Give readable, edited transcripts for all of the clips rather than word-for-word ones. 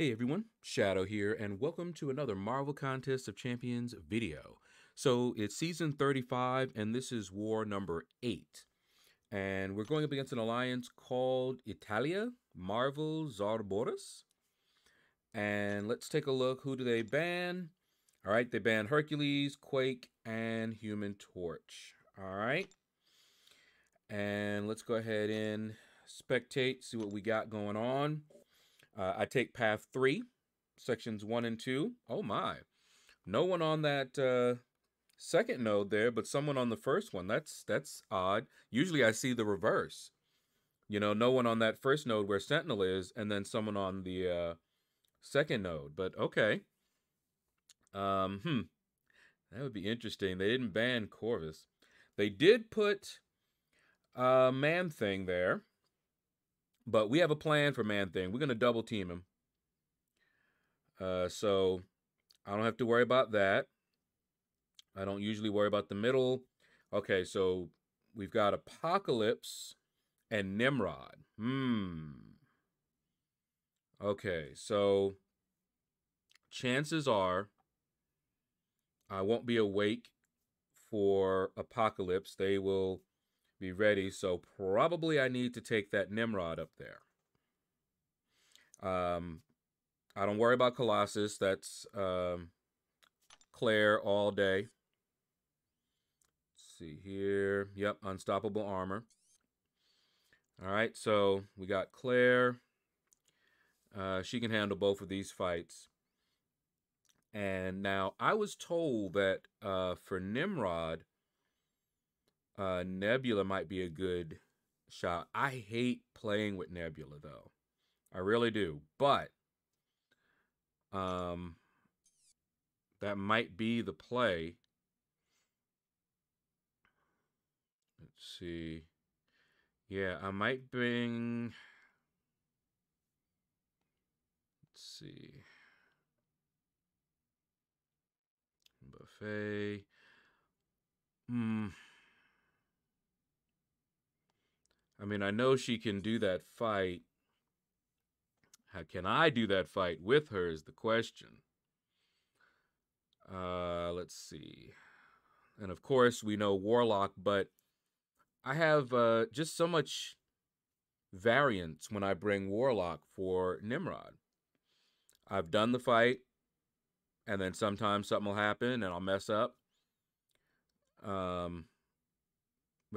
Hey everyone, Shadow here, and welcome to another Marvel Contest of Champions video. So it's season 35, and this is war number 8. And we're going up against an alliance called Italia Marvel Zorboros. And let's take a look. Who do they ban? All right, they ban Hercules, Quake, and Human Torch. All right. And let's go ahead and spectate, see what we got going on. I take path 3, sections 1 and 2. Oh, my. No one on that second node there, but someone on the first one. That's odd. Usually I see the reverse. You know, no one on that first node where Sentinel is, and then someone on the second node. But, okay. That would be interesting. They didn't ban Corvus. They did put Man-Thing there. But we have a plan for Man-Thing. We're going to double team him. So I don't have to worry about that. I don't usually worry about the middle. Okay, so we've got Apocalypse and Nimrod. Okay, so chances are I won't be awake for Apocalypse. They will be ready, so probably I need to take that Nimrod up there. I don't worry about Colossus. That's Claire all day. Let's see here. Yep, Unstoppable Armor. All right, so we got Claire. She can handle both of these fights. And now I was told that for Nimrod, Nebula might be a good shot. I hate playing with Nebula, though. I really do. But that might be the play. Let's see. Yeah, I might bring... Let's see. Buffet. I mean, I know she can do that fight. How can I do that fight with her is the question. Let's see. And of course, we know Warlock, but I have just so much variance when I bring Warlock for Nimrod. I've done the fight, and then sometimes something will happen, and I'll mess up. But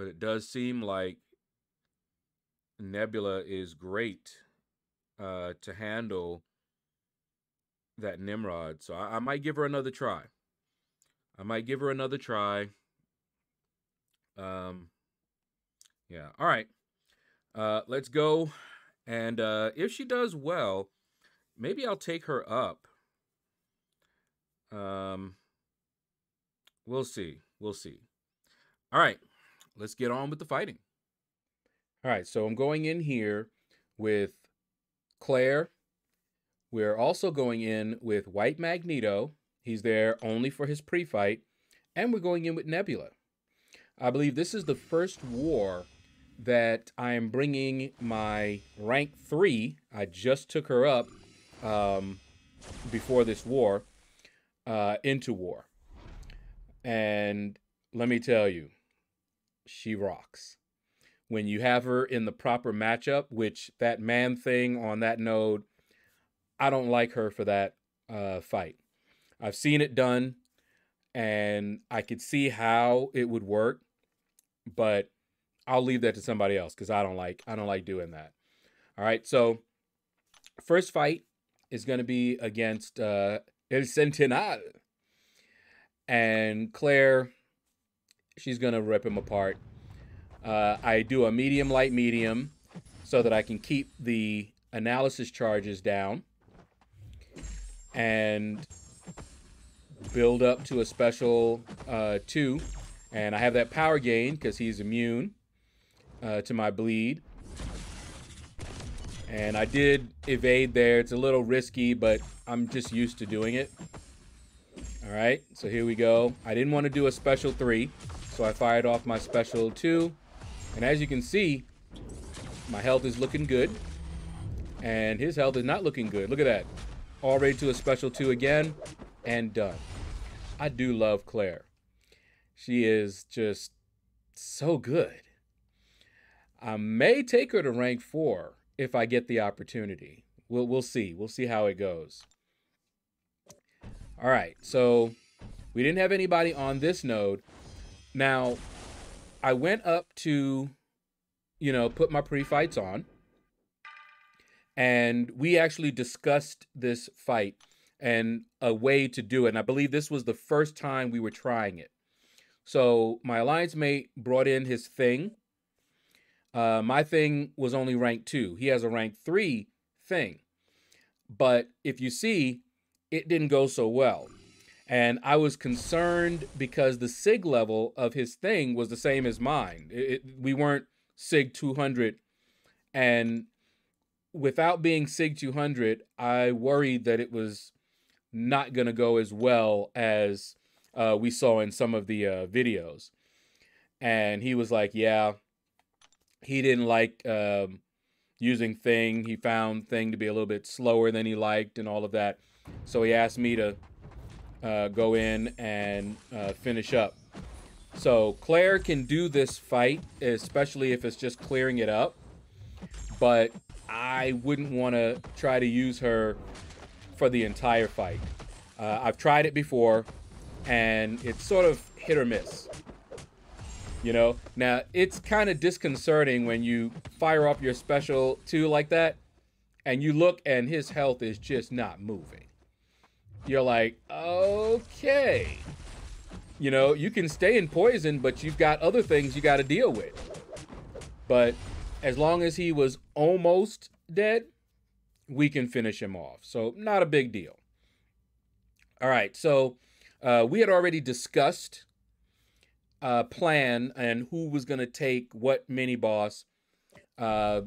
it does seem like Nebula is great to handle that Nimrod. So I might give her another try. Yeah. All right. Let's go. And if she does well, maybe I'll take her up. We'll see. All right. Let's get on with the fighting. All right, so I'm going in here with Claire. We're also going in with White Magneto. He's there only for his pre-fight. And we're going in with Nebula. I believe this is the first war that I am bringing my rank 3. I just took her up before this war into war. And let me tell you, she rocks. When you have her in the proper matchup, which that Man-Thing on that node, I don't like her for that fight. I've seen it done, and I could see how it would work, but I'll leave that to somebody else because I don't like doing that. All right, so first fight is going to be against El Centenar, and Claire, she's going to rip him apart. I do a medium, light, medium so that I can keep the analysis charges down and build up to a special 2. And I have that power gain because he's immune to my bleed. And I did evade there. It's a little risky, but I'm just used to doing it. All right, so here we go. I didn't want to do a special 3, so I fired off my special 2. And as you can see, my health is looking good. And his health is not looking good. Look at that. Already to a special 2 again, and done. I do love Claire. She is just so good. I may take her to rank 4 if I get the opportunity. We'll see. We'll see how it goes. All right, so we didn't have anybody on this node. Now, I went up to, you know, put my pre-fights on. And we actually discussed this fight and a way to do it. And I believe this was the first time we were trying it. So my alliance mate brought in his thing. My thing was only rank 2. He has a rank 3 thing. But if you see, it didn't go so well. And I was concerned because the SIG level of his thing was the same as mine. We weren't SIG 200. And without being SIG 200, I worried that it was not going to go as well as we saw in some of the videos. And he was like, yeah, he didn't like using Thing. He found Thing to be a little bit slower than he liked and all of that. So he asked me to go in and finish up. So Claire can do this fight, especially if it's just clearing it up. But I wouldn't want to try to use her for the entire fight. I've tried it before, and it's sort of hit or miss. You know? Now, it's kind of disconcerting when you fire up your special 2 like that, and you look, and his health is just not moving. You're like, okay. You know, you can stay in poison, but you've got other things you got to deal with. But as long as he was almost dead, we can finish him off. So not a big deal. All right, so we had already discussed a plan and who was going to take what mini-boss. I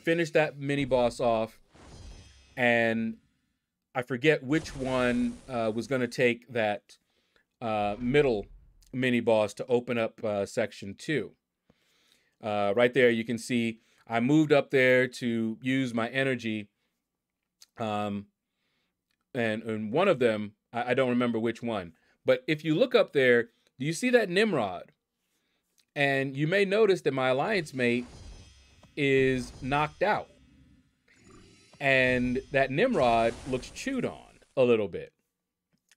finished that mini-boss off, and I forget which one was going to take that middle mini-boss to open up Section 2. Right there, you can see I moved up there to use my energy. And one of them, I don't remember which one. But if you look up there, do you see that Nimrod? And you may notice that my alliance mate is knocked out. And that Nimrod looks chewed on a little bit.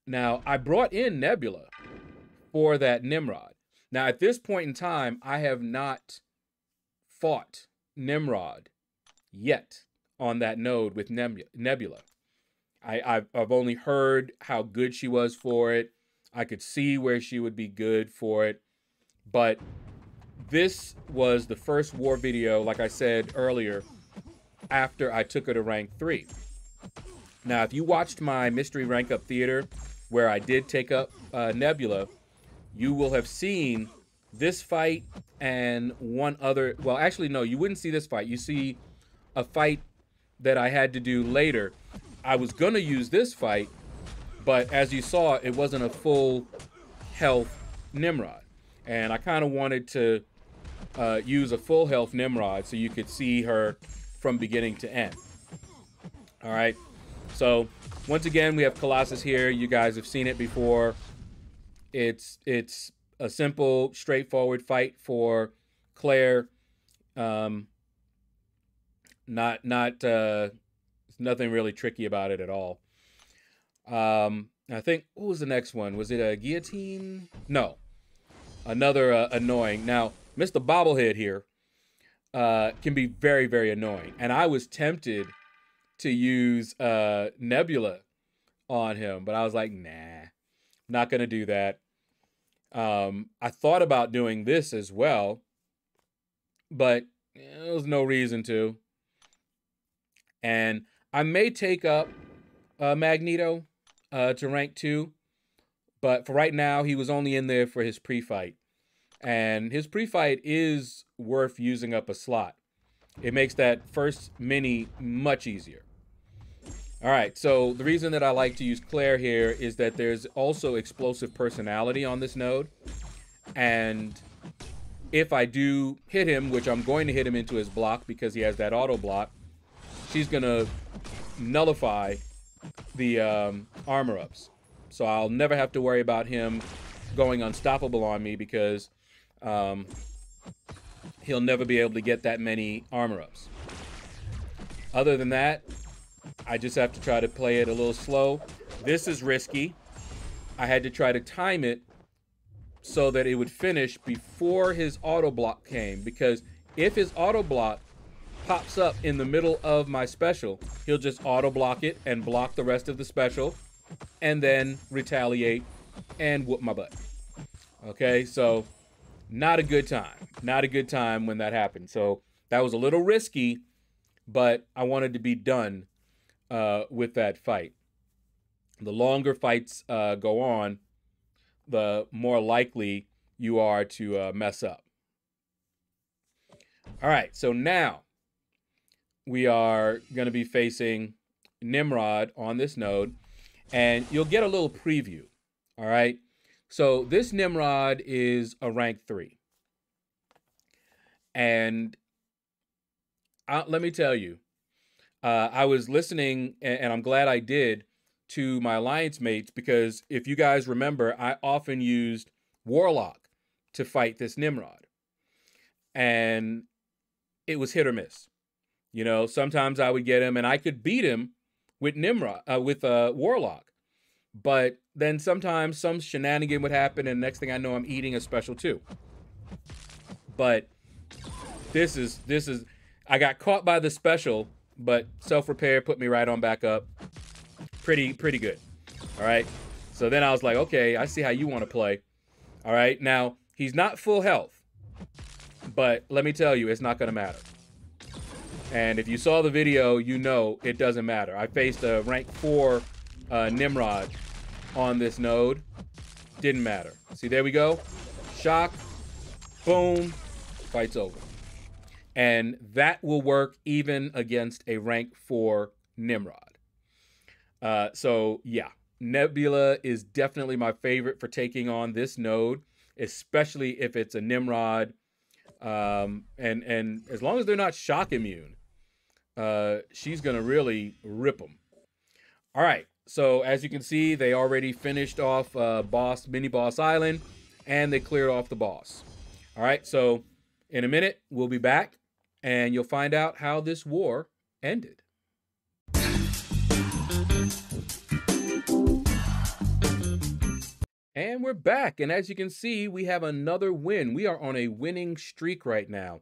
Now, I brought in Nebula for that Nimrod. Now, at this point in time, I have not fought Nimrod yet on that node with Nebula. I've only heard how good she was for it. I could see where she would be good for it. But this was the first war video, like I said earlier, after I took her to rank 3. Now, if you watched my Mystery Rank Up Theater, where I did take up Nebula, you will have seen this fight and one other. Well, actually, no, you wouldn't see this fight. You see a fight that I had to do later. I was going to use this fight, but as you saw, it wasn't a full health Nimrod. And I kind of wanted to use a full health Nimrod so you could see her from beginning to end. All right. So once again, we have Colossus here. You guys have seen it before. It's a simple, straightforward fight for Claire. Nothing really tricky about it at all. I think, what was the next one? Was it a guillotine? No, another annoying. Now, Mr. Bobblehead here can be very, very annoying, and I was tempted to use Nebula on him, but I was like, nah, not gonna do that. I thought about doing this as well, but there was no reason to. And I may take up Magneto to rank 2, but for right now, he was only in there for his pre-fight. And his pre-fight is worth using up a slot. It makes that first mini much easier. All right, so the reason that I like to use Claire here is that there's also explosive personality on this node. And if I do hit him, which I'm going to hit him into his block because he has that auto block, she's going to nullify the armor ups. So I'll never have to worry about him going unstoppable on me because he'll never be able to get that many armor ups. Other than that, I just have to try to play it a little slow. This is risky. I had to try to time it so that it would finish before his auto block came, because if his auto block pops up in the middle of my special, he'll just auto block it and block the rest of the special and then retaliate and whoop my butt. Okay, so not a good time. Not a good time when that happened. So that was a little risky, but I wanted to be done with that fight. The longer fights go on, the more likely you are to mess up. All right, so now we are going to be facing Nimrod on this node, and you'll get a little preview, all right? So this Nimrod is a rank 3. And let me tell you, I was listening, and I'm glad I did, to my alliance mates, because if you guys remember, I often used Warlock to fight this Nimrod, and it was hit or miss. You know, sometimes I would get him and I could beat him with Nimrod, with Warlock, but then sometimes some shenanigan would happen, and next thing I know, I'm eating a special too. But this is, I got caught by the special, but self-repair put me right on back up. Pretty good. All right. So then I was like, okay, I see how you want to play. All right. Now, he's not full health, but let me tell you, it's not going to matter. And if you saw the video, you know it doesn't matter. I faced a rank 4 Nimrod on this node. Didn't matter. See, there we go. Shock. Boom. Fight's over. And that will work even against a rank 4 Nimrod. So yeah, Nebula is definitely my favorite for taking on this node, especially if it's a Nimrod. And as long as they're not shock immune, she's going to really rip them. All right. So as you can see, they already finished off mini boss island, and they cleared off the boss. All right. So in a minute, we'll be back and you'll find out how this war ended. And we're back, and as you can see, we have another win. We are on a winning streak right now.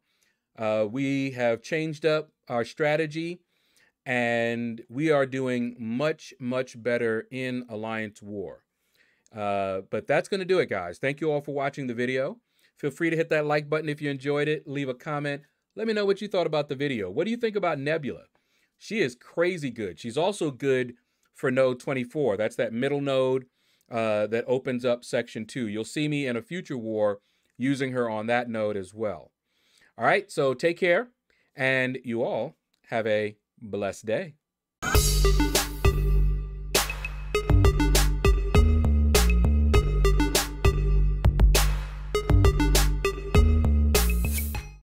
We have changed up our strategy, and we are doing much better in Alliance War. But that's going to do it, guys. Thank you all for watching the video. Feel free to hit that like button if you enjoyed it. Leave a comment. Let me know what you thought about the video. What do you think about Nebula? She is crazy good. She's also good for node 24. That's that middle node that opens up section 2. You'll see me in a future war using her on that node as well. All right, so take care, and you all have a blessed day.